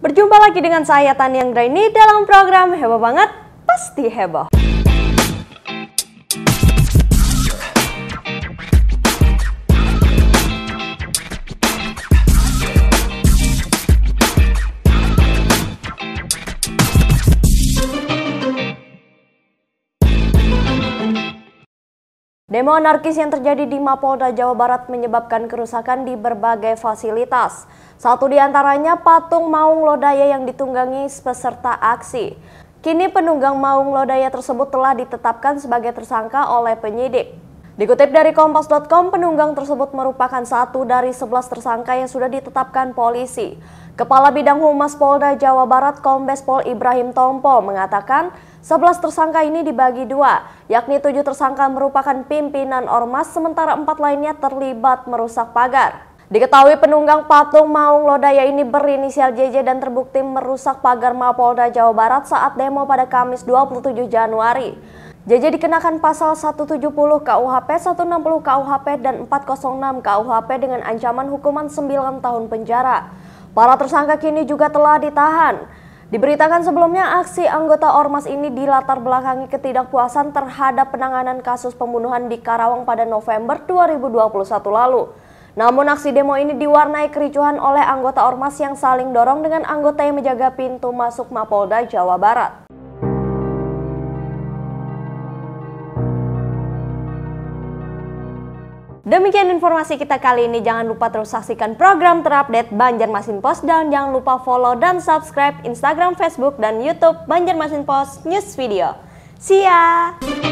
Berjumpa lagi dengan saya Tanya Draini dalam program Heboh Banget, Pasti Heboh. Demo anarkis yang terjadi di Mapolda Jawa Barat menyebabkan kerusakan di berbagai fasilitas. Satu di antaranya patung Maung Lodaya yang ditunggangi peserta aksi. Kini penunggang Maung Lodaya tersebut telah ditetapkan sebagai tersangka oleh penyidik. Dikutip dari Kompas.com, penunggang tersebut merupakan satu dari 11 tersangka yang sudah ditetapkan polisi. Kepala Bidang Humas Polda Jawa Barat Kombes Pol Ibrahim Tompo mengatakan 11 tersangka ini dibagi dua, yakni 7 tersangka merupakan pimpinan Ormas sementara 4 lainnya terlibat merusak pagar. Diketahui penunggang patung Maung Lodaya ini berinisial JJ dan terbukti merusak pagar Mapolda Jawa Barat saat demo pada Kamis 27 Januari. JJ dikenakan pasal 170 KUHP, 160 KUHP, dan 406 KUHP dengan ancaman hukuman 9 tahun penjara. Para tersangka kini juga telah ditahan. Diberitakan sebelumnya aksi anggota Ormas ini dilatar belakangi ketidakpuasan terhadap penanganan kasus pembunuhan di Karawang pada November 2021 lalu. Namun aksi demo ini diwarnai kericuhan oleh anggota Ormas yang saling dorong dengan anggota yang menjaga pintu masuk Mapolda Jawa Barat. Demikian informasi kita kali ini. Jangan lupa terus saksikan program terupdate Banjarmasinpost dan jangan lupa follow dan subscribe Instagram, Facebook, dan YouTube Banjarmasinpost News Video. See ya!